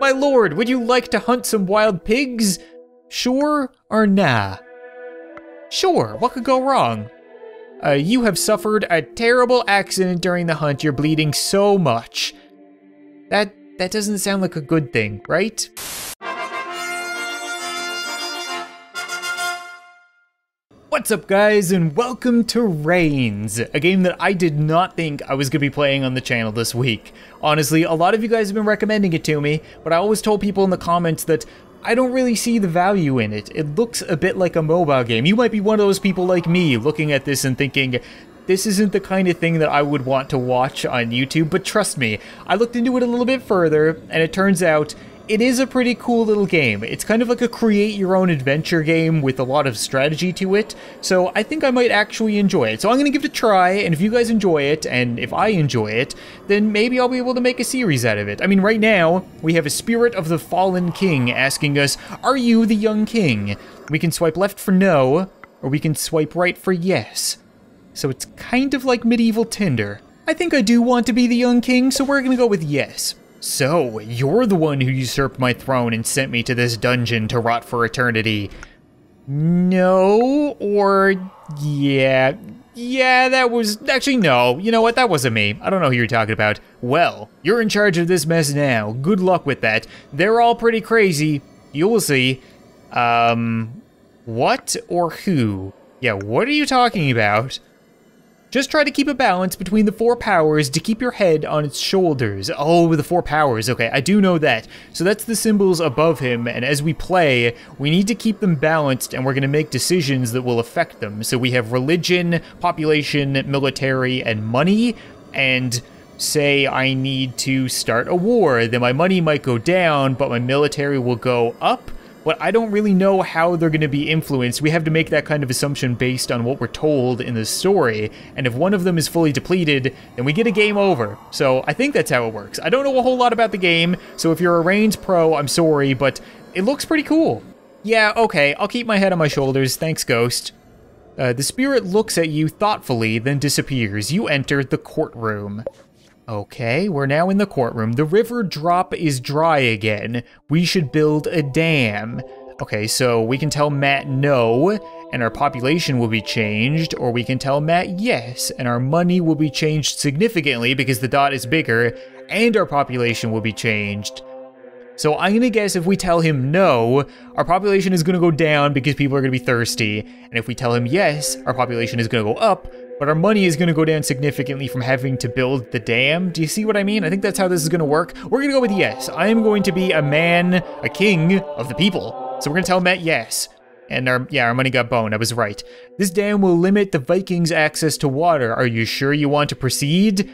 My lord, would you like to hunt some wild pigs? Sure or nah? Sure, what could go wrong? You have suffered a terrible accident during the hunt. You're bleeding so much. That doesn't sound like a good thing, right? What's up guys, and welcome to Reigns, a game that I did not think I was going to be playing on the channel this week. Honestly, a lot of you guys have been recommending it to me, but I always told people in the comments that I don't really see the value in it. It looks a bit like a mobile game. You might be one of those people like me looking at this and thinking, this isn't the kind of thing that I would want to watch on YouTube, but trust me, I looked into it a little bit further, and it turns out it is a pretty cool little game. It's kind of like a create your own adventure game with a lot of strategy to it, so I think I might actually enjoy it. So I'm gonna give it a try, and if you guys enjoy it, and if I enjoy it, then maybe I'll be able to make a series out of it. I mean, right now, we have a Spirit of the Fallen King asking us, are you the young king? We can swipe left for no, or we can swipe right for yes. So it's kind of like medieval Tinder. I think I do want to be the young king, so we're gonna go with yes. So, you're the one who usurped my throne and sent me to this dungeon to rot for eternity. No, or yeah. Yeah, that was... Actually, no. You know what? That wasn't me. I don't know who you're talking about. Well, you're in charge of this mess now. Good luck with that. They're all pretty crazy. You'll see. What or who? Yeah, what are you talking about? Just try to keep a balance between the four powers to keep your head on its shoulders. Oh, the four powers, okay, I do know that. So that's the symbols above him, and as we play, we need to keep them balanced, and we're gonna make decisions that will affect them. So we have religion, population, military, and money, and say I need to start a war. Then my money might go down, but my military will go up. But I don't really know how they're going to be influenced. We have to make that kind of assumption based on what we're told in the story, and if one of them is fully depleted, then we get a game over. So I think that's how it works. I don't know a whole lot about the game, so if you're a Reigns pro, I'm sorry, but it looks pretty cool. Yeah, okay, I'll keep my head on my shoulders, thanks Ghost. The spirit looks at you thoughtfully, then disappears. You enter the courtroom. Okay, we're now in the courtroom. The river drop is dry again. We should build a dam. Okay, so we can tell Matt no, and our population will be changed, or we can tell Matt yes, and our money will be changed significantly because the dot is bigger, and our population will be changed. So I'm gonna guess if we tell him no, our population is gonna go down because people are gonna be thirsty, and if we tell him yes, our population is gonna go up, but our money is gonna go down significantly from having to build the dam. Do you see what I mean? I think that's how this is gonna work. We're gonna go with yes. I am going to be a man, a king of the people. So we're gonna tell Matt yes. And our money got boned, I was right. This dam will limit the Vikings' access to water. Are you sure you want to proceed?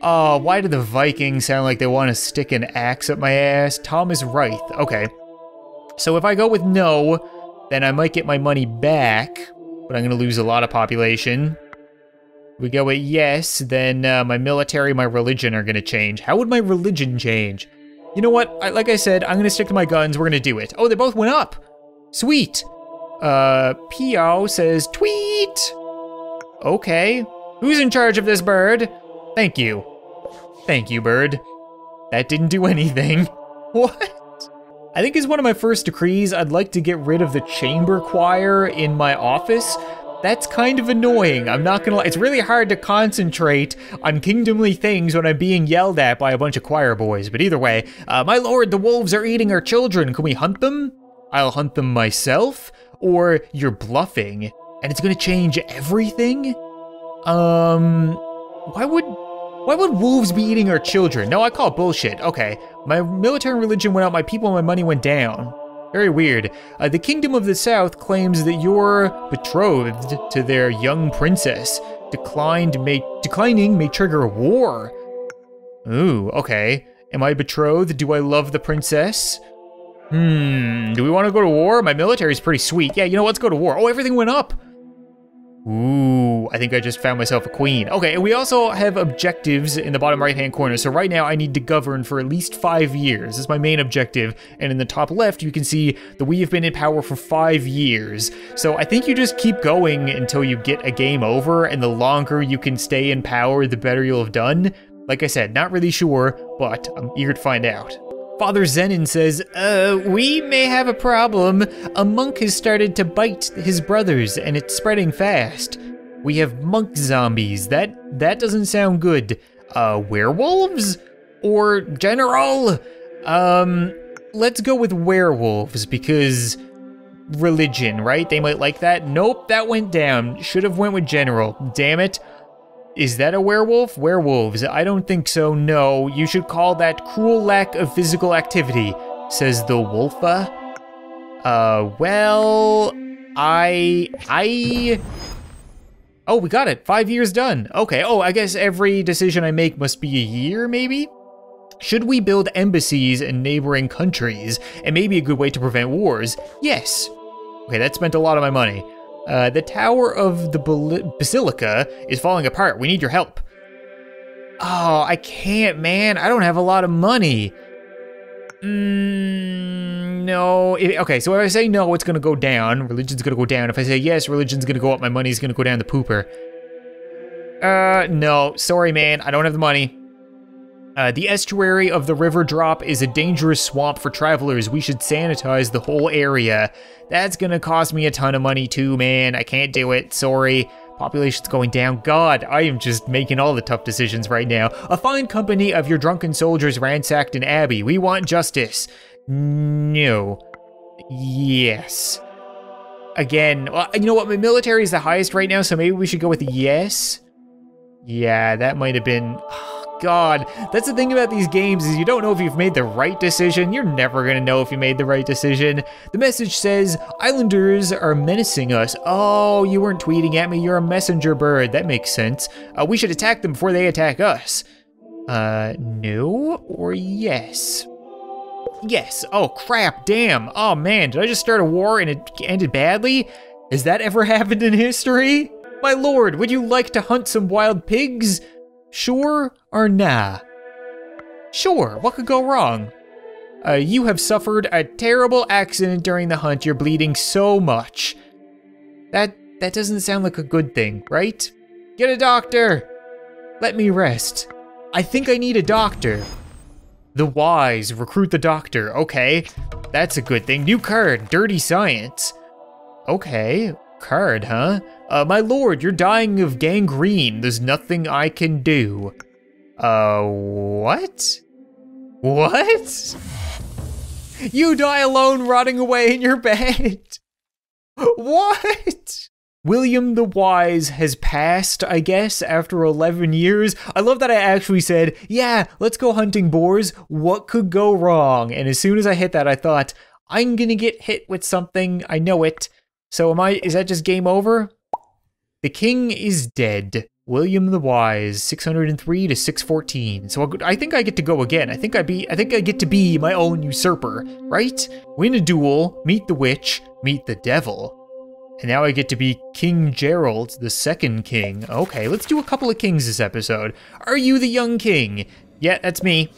Why do the Vikings sound like they wanna stick an axe up my ass? Thomas Wright, okay. So if I go with no, then I might get my money back, but I'm gonna lose a lot of population. We go with yes, then my military, my religion are gonna change. How would my religion change? You know what? Like I said, I'm gonna stick to my guns. We're gonna do it. Oh, they both went up. Sweet. Pio says tweet. Okay. Who's in charge of this bird? Thank you. Thank you, bird. That didn't do anything. What? I think as one of my first decrees, I'd like to get rid of the chamber choir in my office. That's kind of annoying, I'm not gonna lie. It's really hard to concentrate on kingdomly things when I'm being yelled at by a bunch of choir boys. But either way, my lord, the wolves are eating our children. Can we hunt them? I'll hunt them myself, or you're bluffing. And it's gonna change everything? Why would wolves be eating our children? No, I call bullshit. Okay, my military and religion went up, my people and my money went down. Very weird. The Kingdom of the South claims that you're betrothed to their young princess. Declining may trigger war. Ooh, okay. Am I betrothed? Do I love the princess? Do we want to go to war? My military's pretty sweet. Yeah, you know what? Let's go to war. Oh, everything went up. Ooh, I think I just found myself a queen. Okay, and we also have objectives in the bottom right-hand corner. So right now I need to govern for at least 5 years. This is my main objective. And in the top left, you can see that we have been in power for 5 years. So I think you just keep going until you get a game over, and the longer you can stay in power, the better you'll have done. Like I said, not really sure, but I'm eager to find out. Father Zenon says, we may have a problem. A monk has started to bite his brothers and it's spreading fast. We have monk zombies. That doesn't sound good. Werewolves? Or General? Let's go with werewolves because religion, right? They might like that. Nope, that went down. Should have went with General. Damn it. Is that a werewolf? Werewolves. I don't think so, no. You should call that cruel lack of physical activity, says the Wolfa. Well, oh, we got it. 5 years done. Okay, oh, I guess every decision I make must be a year, maybe? Should we build embassies in neighboring countries? And maybe a good way to prevent wars? Yes. Okay, that spent a lot of my money. The tower of the basilica is falling apart. We need your help. Oh, I can't, man. I don't have a lot of money. No. Okay, so if I say no, it's gonna go down. Religion's gonna go down. If I say yes, religion's gonna go up. My money's gonna go down the pooper. No. Sorry, man. I don't have the money. The estuary of the river drop is a dangerous swamp for travelers. We should sanitize the whole area. That's gonna cost me a ton of money too, man. I can't do it, sorry. Population's going down. God, I am just making all the tough decisions right now. A fine company of your drunken soldiers ransacked an abbey. We want justice. No. Yes. Again, well, you know what? My military is the highest right now, so maybe we should go with yes. Yeah, that might have been... God, that's the thing about these games is you don't know if you've made the right decision. You're never gonna know if you made the right decision. The message says, Islanders are menacing us. Oh, you weren't tweeting at me. You're a messenger bird. That makes sense. We should attack them before they attack us. No or yes? Yes. Oh, crap. Damn. Oh, man. Did I just start a war and it ended badly? Has that ever happened in history? My lord, would you like to hunt some wild pigs? Sure or nah? Sure, what could go wrong? You have suffered a terrible accident during the hunt. You're bleeding so much. That doesn't sound like a good thing, right? Get a doctor. Let me rest. I think I need a doctor. The wise, recruit the doctor. Okay, that's a good thing. New card, dirty science. Okay, card, huh? My lord, you're dying of gangrene. There's nothing I can do. What? What? You die alone rotting away in your bed. What? William the Wise has passed, I guess, after 11 years. I love that I actually said, yeah, let's go hunting boars. What could go wrong? And as soon as I hit that, I thought, I'm gonna get hit with something. I know it. So is that just game over? The king is dead. William the Wise, 603 to 614. So I think I get to go again. I think I get to be my own usurper, right? Win a duel, meet the witch, meet the devil. And now I get to be King Gerald, the second king. Okay, let's do a couple of kings this episode. Are you the young king? Yeah, that's me.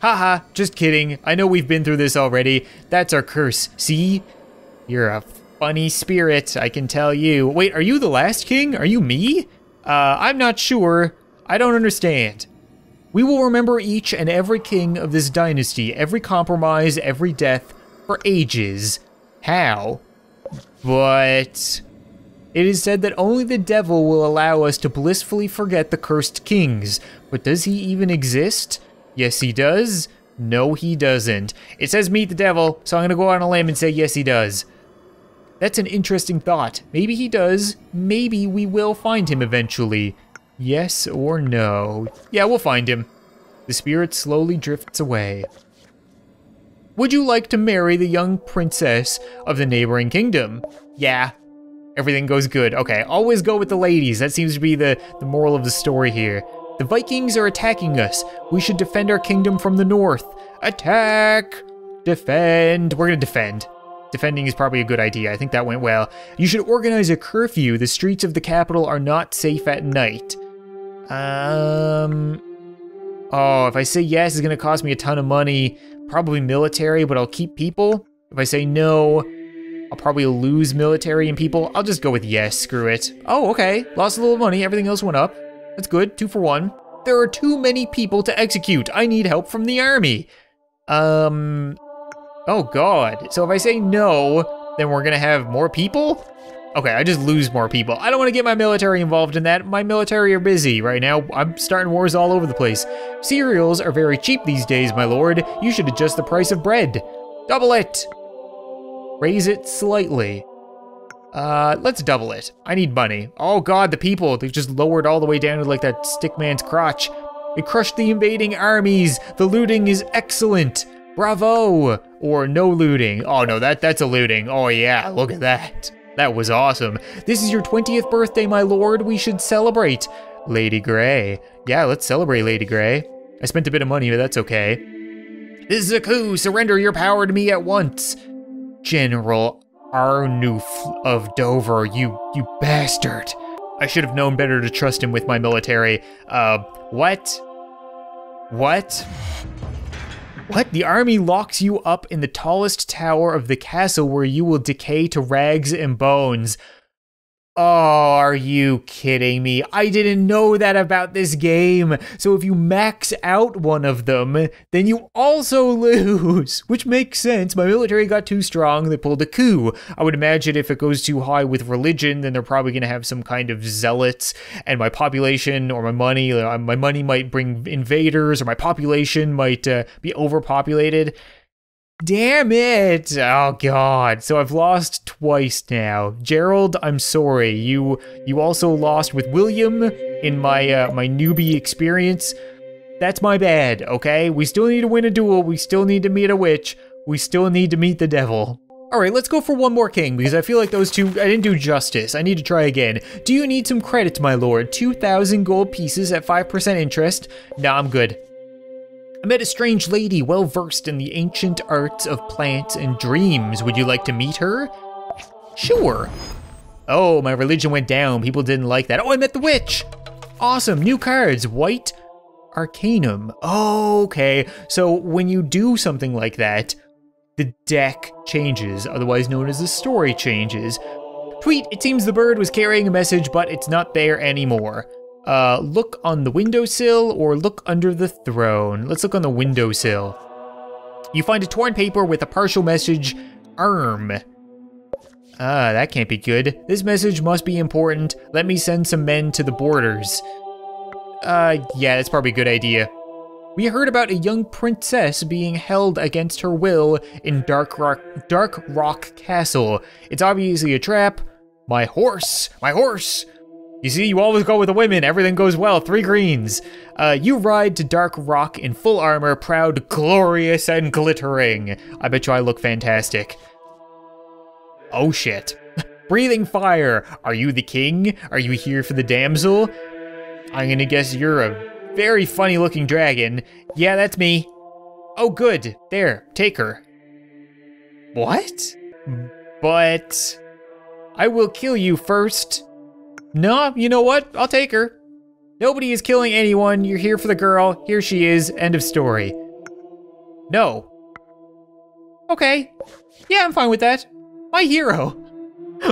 Haha, just kidding. I know we've been through this already. That's our curse, see? You're a funny spirit, I can tell you. Wait, are you the last king? Are you me? I'm not sure. I don't understand. We will remember each and every king of this dynasty, every compromise, every death, for ages. How? But... it is said that only the devil will allow us to blissfully forget the cursed kings. But does he even exist? Yes, he does. No, he doesn't. It says meet the devil, so I'm gonna go on a limb and say yes, he does. That's an interesting thought. Maybe he does. Maybe we will find him eventually. Yes or no? Yeah, we'll find him. The spirit slowly drifts away. Would you like to marry the young princess of the neighboring kingdom? Yeah. Everything goes good. Okay, always go with the ladies. That seems to be the moral of the story here. The Vikings are attacking us. We should defend our kingdom from the north. Attack! Defend! We're gonna defend. Defending is probably a good idea. I think that went well. You should organize a curfew. The streets of the capital are not safe at night. Oh, if I say yes, it's gonna cost me a ton of money. Probably military, but I'll keep people. If I say no, I'll probably lose military and people. I'll just go with yes, screw it. Oh, okay. Lost a little money. Everything else went up. That's good, 2 for 1. There are too many people to execute. I need help from the army. Oh god. So if I say no, then we're gonna have more people? Okay, I just lose more people. I don't want to get my military involved in that. My military are busy right now. I'm starting wars all over the place. Cereals are very cheap these days, my lord. You should adjust the price of bread. Double it. Raise it slightly. Let's double it. I need money. Oh god, the people. They've just lowered all the way down to like that stick man's crotch. They crushed the invading armies. The looting is excellent. Bravo. Or no looting. Oh no, that's a looting. Oh yeah, look at that. That was awesome. This is your 20th birthday, my lord. We should celebrate. Lady Grey. Yeah, let's celebrate, Lady Grey. I spent a bit of money, but that's okay. This is a coup. Surrender your power to me at once. General Arnulf of Dover, you bastard. I should have known better to trust him with my military. What? What? What? The army locks you up in the tallest tower of the castle where you will decay to rags and bones. Oh, are you kidding me? I didn't know that about this game. So if you max out one of them, then you also lose, which makes sense. My military got too strong, they pulled a coup. I would imagine if it goes too high with religion, then they're probably gonna have some kind of zealots, and my population or my money might bring invaders, or my population might be overpopulated. Damn it! Oh god, so I've lost twice now. Gerald, I'm sorry, you also lost with William in my my newbie experience. That's my bad, okay? We still need to win a duel, we still need to meet a witch, we still need to meet the devil. Alright, let's go for one more king, because I feel like those two, I didn't do justice. I need to try again. Do you need some credits, my lord? 2,000 gold pieces at 5% interest? Nah, I'm good. I met a strange lady well-versed in the ancient arts of plants and dreams. Would you like to meet her? Sure. Oh, my religion went down. People didn't like that. Oh, I met the witch. Awesome, new cards, white arcanum. Oh, okay, so when you do something like that, the deck changes, otherwise known as the story changes. Tweet, it seems the bird was carrying a message, but it's not there anymore. Look on the windowsill or look under the throne. Let's look on the windowsill. You find a torn paper with a partial message, arm. Ah, that can't be good. This message must be important. Let me send some men to the borders. Yeah, that's probably a good idea. We heard about a young princess being held against her will in Dark Rock Castle. It's obviously a trap. My horse! My horse! You see, you always go with the women, everything goes well, 3 greens. You ride to Dark Rock in full armor, proud, glorious, and glittering. I bet you I look fantastic. Oh shit. Breathing fire, are you the king? Are you here for the damsel? I'm gonna guess you're a very funny looking dragon. Yeah, that's me. Oh good, there, take her. What? But I will kill you first. No, you know what? I'll take her. Nobody is killing anyone. You're here for the girl. Here she is. End of story. No. Okay. Yeah, I'm fine with that. My hero.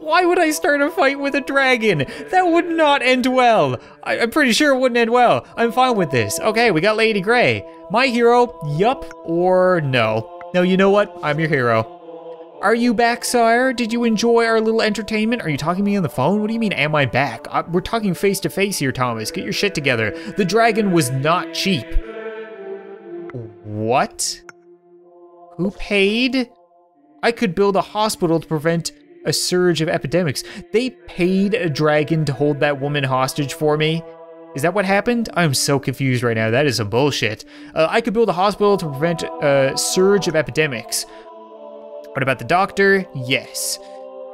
Why would I start a fight with a dragon? That would not end well. I'm pretty sure it wouldn't end well. I'm fine with this. Okay, we got Lady Grey. My hero, yup or no. No, you know what? I'm your hero. Are you back, sire? Did you enjoy our little entertainment? Are you talking to me on the phone? What do you mean, am I back? We're talking face to face here, Thomas. Get your shit together. The dragon was not cheap. What? Who paid? I could build a hospital to prevent a surge of epidemics. They paid a dragon to hold that woman hostage for me? Is that what happened? I'm so confused right now. That is some bullshit. I could build a hospital to prevent a surge of epidemics. What about the doctor? Yes.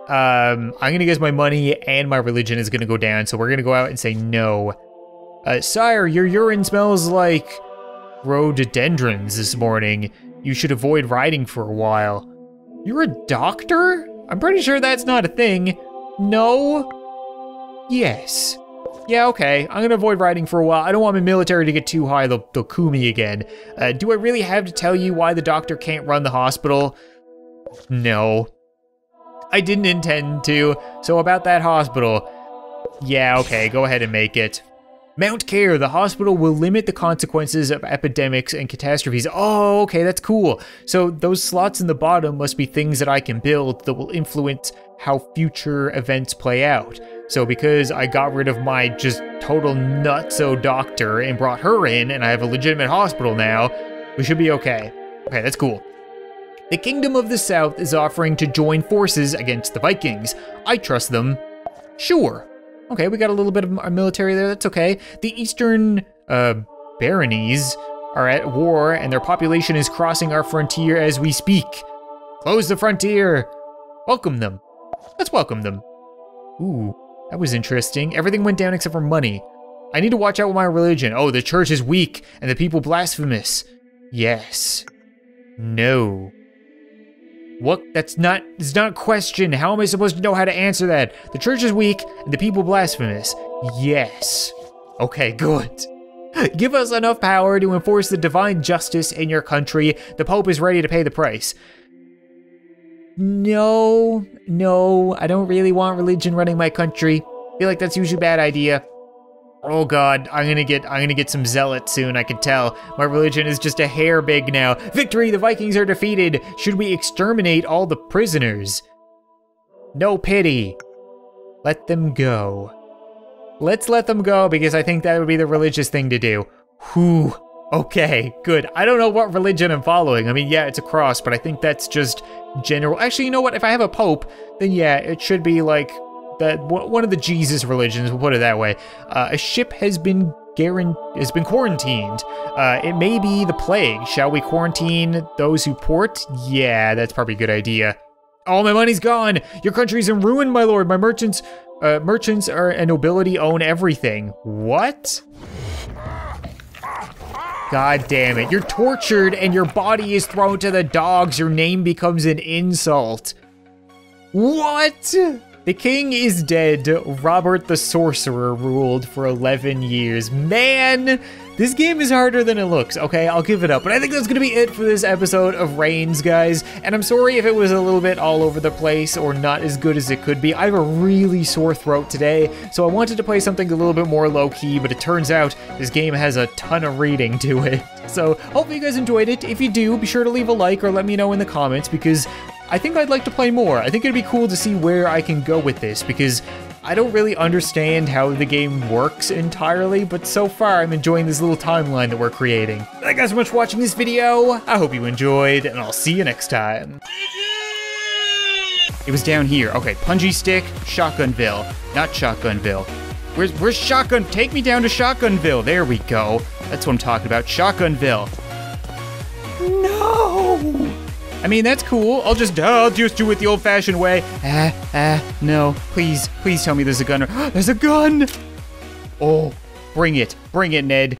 I'm gonna guess my money and my religion is gonna go down, so we're gonna go out and say no. Sire, your urine smells like rhododendrons this morning. You should avoid riding for a while. You're a doctor? I'm pretty sure that's not a thing. No? Yes. Yeah, okay, I'm gonna avoid riding for a while. I don't want my military to get too high, they'll coup me again. Do I really have to tell you why the doctor can't run the hospital? No, I didn't intend to. So about that hospital. Yeah, okay, go ahead and make it. Mount Care, the hospital will limit the consequences of epidemics and catastrophes. Oh, okay, that's cool. So those slots in the bottom must be things that I can build that will influence how future events play out. So because I got rid of my just total nutso doctor and brought her in, and I have a legitimate hospital now, we should be okay. Okay, that's cool. The Kingdom of the South is offering to join forces against the Vikings. I trust them. Sure. Okay, we got a little bit of our military there, that's okay. The Eastern baronies are at war and their population is crossing our frontier as we speak. Close the frontier. Welcome them. Let's welcome them. Ooh, that was interesting. Everything went down except for money. I need to watch out with my religion. Oh, the church is weak and the people blasphemous. Yes. No. What? That's not, it's not a question. How am I supposed to know how to answer that? The church is weak and the people blasphemous. Yes. Okay, good. Give us enough power to enforce the divine justice in your country. The Pope is ready to pay the price. No, no, I don't really want religion running my country. I feel like that's usually a bad idea. Oh God, I'm gonna get some zealots soon, I can tell. My religion is just a hair big now. Victory, the Vikings are defeated. Should we exterminate all the prisoners? No pity. Let them go. Let's let them go because I think that would be the religious thing to do. Whew, okay, good. I don't know what religion I'm following. I mean, yeah, it's a cross, but I think that's just general. Actually, you know what? If I have a pope, then yeah, it should be like, that one of the Jesus religions, we'll put it that way. A ship has been quarantined. It may be the plague. Shall we quarantine those who port? Yeah, that's probably a good idea. All my money's gone. Your country's in ruin, my lord. My merchants are and nobility own everything. What? God damn it! You're tortured and your body is thrown to the dogs. Your name becomes an insult. What? The king is dead. Robert the Sorcerer ruled for 11 years. Man, this game is harder than it looks. Okay, I'll give it up. But I think that's gonna be it for this episode of Reigns, guys. And I'm sorry if it was a little bit all over the place or not as good as it could be. I have a really sore throat today, so I wanted to play something a little bit more low-key, but it turns out this game has a ton of reading to it. So hopefully you guys enjoyed it. If you do, be sure to leave a like or let me know in the comments because I think I'd like to play more. I think it'd be cool to see where I can go with this because I don't really understand how the game works entirely, but so far I'm enjoying this little timeline that we're creating. Thank you guys so much for watching this video. I hope you enjoyed, and I'll see you next time. It was down here. Okay, Punji Stick, Shotgunville. Not Shotgunville. Where's Shotgun? Take me down to Shotgunville. There we go. That's what I'm talking about. Shotgunville. No! I mean, that's cool. I'll just do it the old-fashioned way. No. Please tell me there's a gun. There's a gun! Oh, bring it. Bring it, Ned.